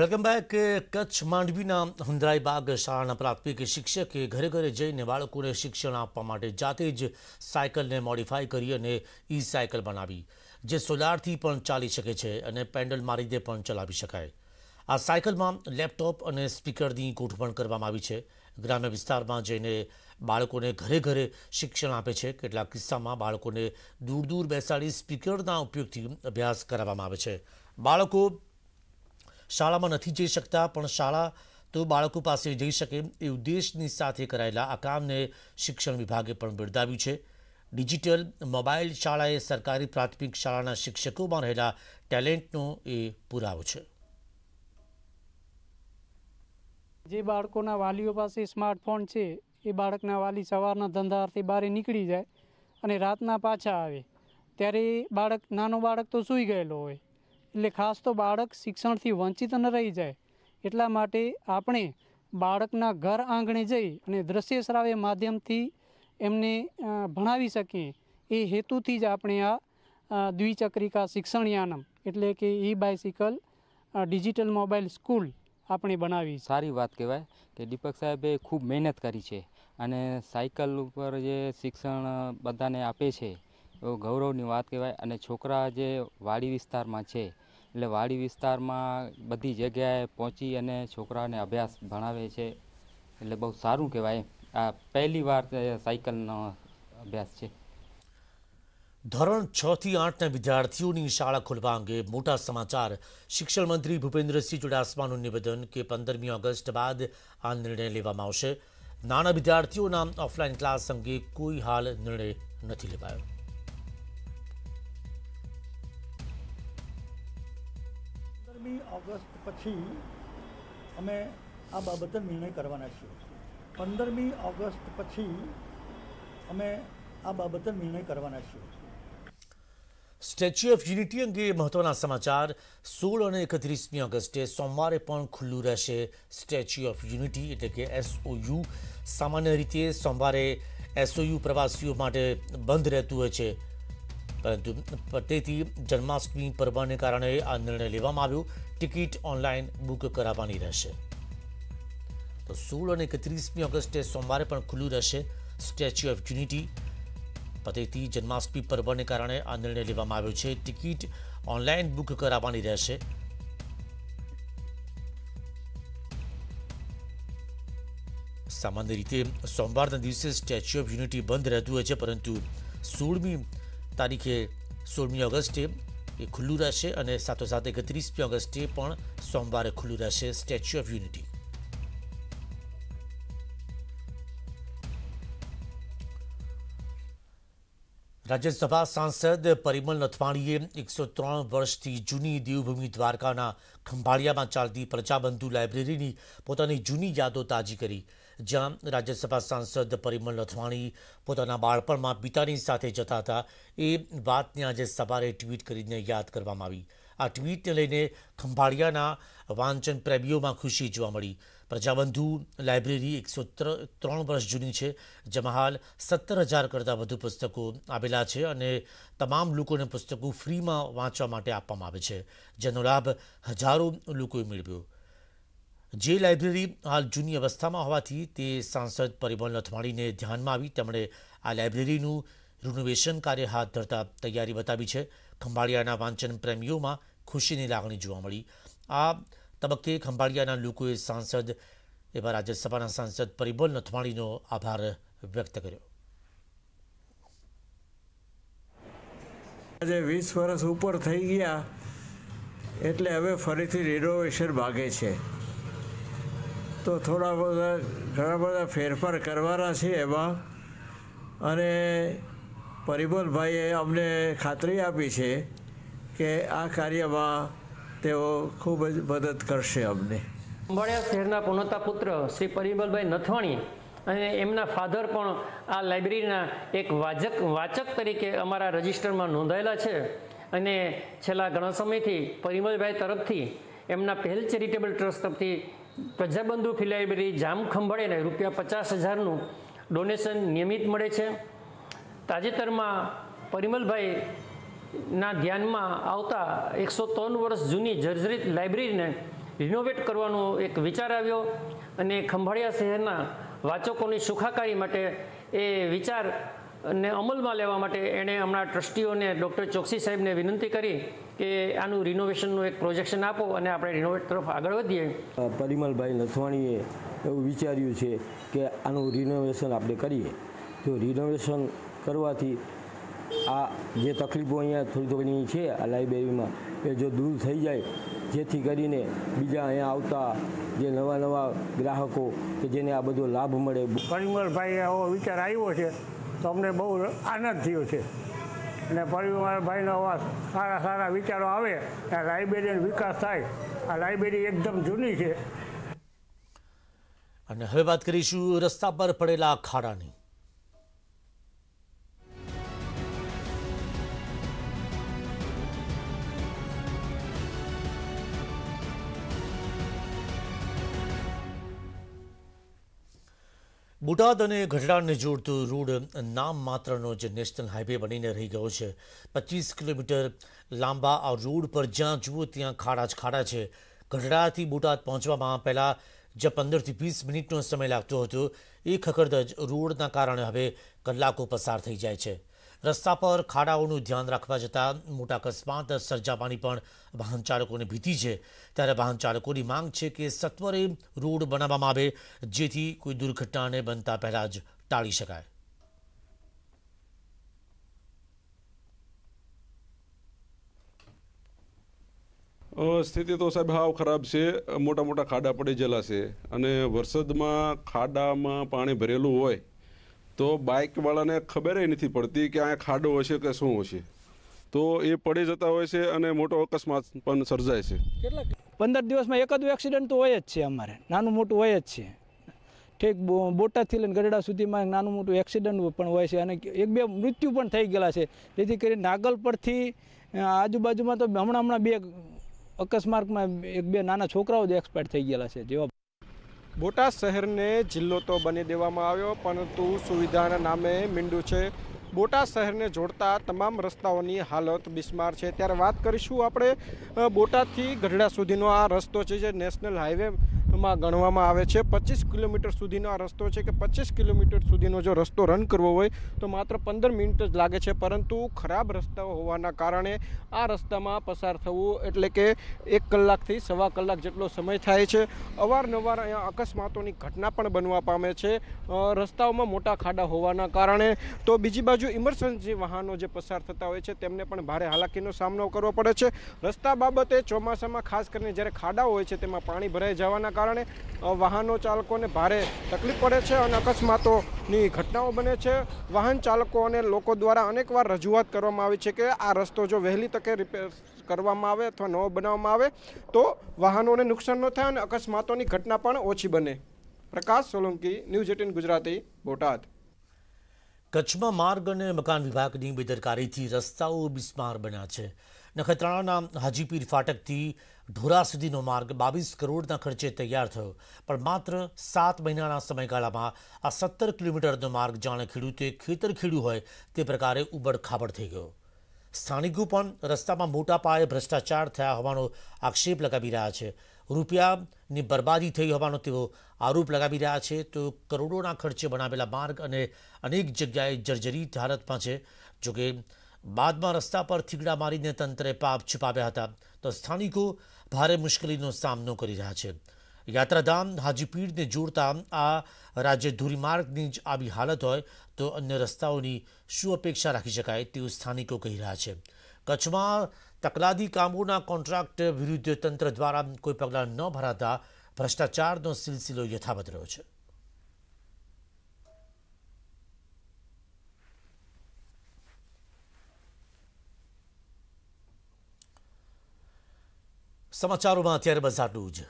Welcome back. Kutch માંડવીના હુંદરાઈબાગ શાળાના પ્રાથમિક શિક્ષકે ઘરે ઘરે જઈને બાળકોને શિક્ષણ આપવા માટે જાતે જ સાયકલને મોડિફાઈ કરી અને ઈ સાયકલ બનાવી, જે સોલારથી પણ ચાલી શકે છે અને પેન્ડલ મારીને પણ ચલાવી શકાય. આ સાયકલમાં લેપટોપ અને સ્પીકરની ગોઠવણ કરવામાં આવી છે. ગ્રામ્ય વિસ્તારમાં જઈને બાળકોને ઘરે ઘરે શિક્ષણ આપે છે. કેટલાક કિસ્સામાં બાળકોને દૂર દૂર બેસાડી સ્પીકરના ઉપયોગથી અભ્યાસ કરાવવામાં આવે છે. બાળકો शाला में नहीं जई सकता पण शाला तो बाळको पास जई शके ए उद्देशनी साथे करायेला आ कामने शिक्षण विभागे पण बिरदाव्युं छे. डिजिटल मोबाइल शालाए सरकारी प्राथमिक शाळाना शिक्षकोमां रहेला टेलेन्टनो ए पुरावो छे. जे बाळकोना वालीओ पासे स्मार्टफोन छे ए बाळकना वाली सवारना धंधारथी बारे निकळी जाय अने रातना पाछा आवे त्यारे बाळक नानो बाळक तो सूई गयेलो होय એટલે ખાસ તો બાળક શિક્ષણથી વંચિત ન રહી જાય એટલા માટે આપણે બાળકના ઘર આંગણે જઈ અને દ્રશ્ય શ્રાવ્ય માધ્યમથી એમને ભણાવી શકીએ એ હેતુથી જ આપણે આ દ્વિચક્રિકા શિક્ષણયાનમ એટલે કે ઈ બાયસિકલ ડિજિટલ મોબાઈલ સ્કૂલ આપણે બનાવી. સારી વાત કહેવાય કે દીપક સાહેબે ખૂબ મહેનત કરી છે અને સાયકલ ઉપર જે શિક્ષણ બધાને આપે છે તો ગૌરવની વાત કહેવાય. અને છોકરા જે વાડી વિસ્તારમાં છે એટલે વાડી વિસ્તારમાં બધી જગ્યાએ પહોંચી અને છોકરાને અભ્યાસ ભણાવે છે એટલે બહુ સારું કહેવાય. આ પહેલી વાર સાયકલનો અભ્યાસ છે. ધોરણ 6 થી 8 ના વિદ્યાર્થીઓની શાળા ખોલવા અંગે મોટા સમાચાર. શિક્ષણ મંત્રી ભૂપેન્દ્રસિંહ ચુડાસમાનું નિવેદન કે 15મી ઓગસ્ટ બાદ આ નિર્ણય લેવામાં આવશે. નાના વિદ્યાર્થીઓના ઓફલાઈન ક્લાસ અંગે કોઈ હાલ નિર્ણય નથી લેવાયો. ऑगस्ट पछी अमे आ बाबते निर्णय करवाना छे. 15મી ઓગસ્ટ पछी अमे आ बाबते निर्णय करवाना छे. स्टेच्यू ऑफ यूनिटी अंगे महत्वना समाचार. 16 અને 31મી ઓગસ્ટે सोमवारे पण खुल्लू रहेशे. स्टेच्यू ऑफ यूनिटी एटले के SOU सामान्य रीते सोमवारे SOU प्रवासीओ माटे बंध रहेतुं होय छे, परंतु पटेती जन्माष्टमी पर्वने कारणे आ निर्णय लेवामां आव्यो. टिकट ऑनलाइन बुक करावानी रहेशे. तो 16 અને 31મી ઓગસ્टे सोमवारे पण खुल्लू रहेशे Statue of Unity. Pateti Janmashtami पर्वने कारणे आ निर्णय लेवामां आव्यो छे. टिकट ऑनलाइन बुक करावानी रहेशे. सामान्य रीते सोमवारना दिवसे स्टेच्यू ऑफ यूनिटी बंध रहेतुं होय छे, परंतु 16મી ઓગસ્टे એ ખુલ્લું રહેશે અને સાથોસાથ 31મી ઓગસ્ટે પણ સોમવારે ખુલ્લું રહેશે સ્ટેચ્યુ ઓફ યુનિટી. રાજ્યસભા સાંસદ પરિમલ નથવાણીએ 103 વર્ષથી જૂની દેવભૂમિ દ્વારકાના ખંભાળિયામાં ચાલતી પ્રજાબંધુ લાઇબ્રેરીની પોતાની જૂની યાદો તાજી કરી, જ્યાં રાજ્યસભા સાંસદ પરિમલ નથવાણી પોતાના બાળપણમાં પિતાની સાથે જતા હતા એ વાતને આજે સવારે ટ્વીટ કરીને યાદ કરવામાં આવી. આ ટ્વીટને લઈને ખંભાળિયાના વાંચન પ્રેમીઓમાં ખુશી જોવા મળી. પ્રજાબંધુ લાઇબ્રેરી 103 વર્ષ જૂની છે, જેમાં હાલ 17,000 કરતાં વધુ પુસ્તકો આવેલા છે અને તમામ લોકોને પુસ્તકો ફ્રીમાં વાંચવા માટે આપવામાં આવે છે, જેનો લાભ હજારો લોકોએ મેળવ્યો. જે લાઇબ્રેરી હાલ જૂની અવસ્થામાં હોવાથી તે સાંસદ પરિમલ નથવાણીને ધ્યાનમાં આવી તેમણે આ લાઇબ્રેરીનું રિનોવેશન કાર્ય હાથ ધરતા તૈયારી બતાવી છે. ખંભાળિયાના વાંચન પ્રેમીઓમાં ખુશીની લાગણી જોવા મળી. આ તબક્કે ખંભાળિયાના લોકોએ સાંસદ એવા રાજ્યસભાના સાંસદ પરિમલ નથવાણીનો આભાર વ્યક્ત કર્યો. આજે 20 વર્ષ ઉપર થઈ ગયા એટલે હવે ફરીથી રિનોવેશન માગે છે, તો થોડા બધા ઘણા બધા ફેરફાર કરવાના છે એમાં. અને પરિમલભાઈએ અમને ખાતરી આપી છે કે આ કાર્યમાં તેઓ ખૂબ જ મદદ કરશે અમને. ખંભાળિયા શહેરના પનોતા પુત્ર શ્રી પરિમલભાઈ નથવાણી અને એમના ફાધર પણ આ લાઇબ્રેરીના એક વાચક તરીકે અમારા રજિસ્ટરમાં નોંધાયેલા છે અને છેલ્લા ઘણા સમયથી પરિમલભાઈ તરફથી એમના પહેલ ચેરિટેબલ ટ્રસ્ટ તરફથી પ્રજાબંધુ લાઇબ્રેરી જામ ખંભાળિયાને ₹50,000નું ડોનેશન નિયમિત મળે છે. તાજેતરમાં પરિમલભાઈના ધ્યાનમાં આવતા 103 વર્ષ જૂની જર્જરિત લાઇબ્રેરીને રિનોવેટ કરવાનો એક વિચાર આવ્યો અને ખંભાળિયા શહેરના વાચકોની સુખાકારી માટે એ વિચારને અમલમાં લેવા માટે એણે હમણાં ટ્રસ્ટીઓને ડૉક્ટર ચોકસી સાહેબને વિનંતી કરી કે આનું રિનોવેશનનું એક પ્રોજેક્શન આપો અને આપણે રિનોવેટ તરફ આગળ વધીએ. પરિમલભાઈ નથવાણીએ એવું વિચાર્યું છે કે આનું રિનોવેશન આપણે કરીએ. તો રિનોવેશન કરવાથી आ जे तकलीफों अँ थोड़ी घनी है आ लाइब्रेरी में ये जो दूर थी जाए जेथी करीने बीजा अँ आता जे नवा नवा ग्राहकों के जेने आ बधो लाभ मळे. परिमल भाई आवो विचार आव्यो छे तो अमने बहुत आनंद थयो छे अने परिमल भाई आवा सारा सारा विचारों आवे आ लाइब्रेरी विकास थाय. आ लाइब्रेरी एकदम जूनी है. अने हवे बात करीशुं रस्ता पर पड़ेला खाडानी. બોટાદ અને ગઢડાને જોડતો રોડ નામ માત્રનો જે નેશનલ હાઈવે બનીને રહી ગયો છે. 25 કિલોમીટર લાંબા આ રોડ પર જ્યાં જુઓ ત્યાં ખાડા જ ખાડા છે. ગઢડાથી બોટાદ પહોંચવામાં પહેલાં જે 15 થી 20 મિનિટનો સમય લાગતો હતો એ ખખડધજ રોડના કારણે હવે કલાકો પસાર થઈ જાય છે. રસ્તા પર ખાડાઓનું ધ્યાન રાખવા જતાં મોટા અકસ્માત સર્જાવાની પણ વાહન ચાલકોને ભીતિ છે. ત્યારે વાહન ચાલકોની માંગ છે કે સત્વરે રોડ બનાવવામાં આવે જેથી કોઈ દુર્ઘટનાને બનતા પહેલાં જ ટાળી શકાય. स्थिति तो साहब हाव खराब से मोटा मोटा खाडा पड़े जला से अने वरसद में खाडा में पाणी भरेलू हो तो बाइक वाला ने खबर ही नहीं पड़ती कि आ खाडो हे कि शू हे तो ये पड़ी जता होने मोटो अकस्मात सर्जाय से. 15 दिवस में एक एक्सिडेंट तो होय ज छे अमारे नानु मोटू होय ज छे. ठीक बोटाद थी लईने गढ़डा सुधी में नानु मोटू एक्सिडेंट पण होय छे अने एक बे मृत्यु पण थई गेला छे जेथी करीने नागलपरथी आजूबाजू में तो हमणा बे अकस्मात में एक बे नाना छोकराओ ज एक्सपायर थई गेला छे. जेवा બોટાદ શહેરને જિલ્લો તો બની દેવામાં આવ્યો પરંતુ સુવિધાના નામે મીંડું છે. બોટાદ શહેરને જોડતા તમામ રસ્તાઓની હાલત બિસ્માર છે. ત્યારે વાત કરીશું આપણે બોટાદથી ગઢડા સુધીનો આ રસ્તો છે જે નેશનલ હાઈવેમાં ગણવામાં આવે છે. 25 કિલોમીટર સુધીનો આ રસ્તો છે કે 25 કિલોમીટર સુધીનો જો રસ્તો રન કરવો હોય તો માત્ર 15 મિનિટ જ લાગે છે. પરંતુ ખરાબ રસ્તાઓ હોવાના કારણે આ રસ્તામાં પસાર થવું એટલે કે 1 કલાકથી સવા કલાક જેટલો સમય થાય છે. અવારનવાર અહીંયા અકસ્માતોની ઘટના પણ બનવા પામે છે રસ્તાઓમાં મોટા ખાડા હોવાના કારણે. તો બીજી બાજુ ઇમરજન્સી વાહનો જે પસાર થતા હોય છે તેમને પણ ભારે હાલાકીનો સામનો કરવો પડે છે. રસ્તા બાબતે ચોમાસામાં ખાસ કરીને જ્યારે ખાડા હોય છે તેમાં પાણી ભરાઈ જવાના કારણે વાહનો ચાલકોને ભારે તકલીફ પડે છે અને અકસ્માતોની ઘટનાઓ બને છે. વાહન ચાલકો અને લોકો દ્વારા અનેકવાર રજૂઆત કરવામાં આવી છે કે આ રસ્તો જો વહેલી તકે રિપેર કરવામાં આવે અથવા નવો બનાવવામાં આવે તો વાહનોને નુકસાન ન થાય અને અકસ્માતોની ઘટના પણ ઓછી બને. પ્રકાશ સોલંકી, ન્યૂઝ 18 ગુજરાતી, બોટાદ. કચ્છમાં માર્ગ અને મકાન વિભાગની બેદરકારીથી રસ્તાઓ બિસ્માર બન્યા છે. નખત્રાણાના હાજીપીર ફાટકથી ઢોરા સુધીનો માર્ગ 22 કરોડના ખર્ચે તૈયાર થયો પણ માત્ર 7 મહિનાના સમયગાળામાં આ 70 કિલોમીટરનો માર્ગ જાણે ખેડૂતે ખેતર ખેડ્યું હોય તે પ્રકારે ઉબડખાબડ થઈ ગયો. સ્થાનિકો પણ રસ્તામાં મોટા પાયે ભ્રષ્ટાચાર થયા હોવાનો આક્ષેપ લગાવી રહ્યા છે. રૂપિયાની બરબાદી થઈ હોવાનો તેઓ આરોપ લગાવી રહ્યા છે. તો કરોડોના ખર્ચે બનાવેલા માર્ગ અને અનેક જગ્યાએ જર્જરિત હાલતમાં છે. જોકે બાદમાં રસ્તા પર થીગડા મારીને તંત્રે પાપ છુપાવ્યા હતા તો સ્થાનિકો ભારે મુશ્કેલીનો સામનો કરી રહ્યા છે. યાત્રાધામ હાજીપીરને જોડતા આ રાજ્ય ધોરીમાર્ગની જ આવી હાલત હોય તો અન્ય રસ્તાઓની શું અપેક્ષા રાખી શકાય તેવું સ્થાનિકો કહી રહ્યા છે. કચ્છમાં તકલાદી કામોના કોન્ટ્રાક્ટ વિરુદ્ધ તંત્ર દ્વારા કોઈ પગલાં ન ભરાતા ભ્રષ્ટાચારનો સિલસિલો યથાવત રહ્યો છે. સમાચારોમાં અત્યારે બસ આટલું જ.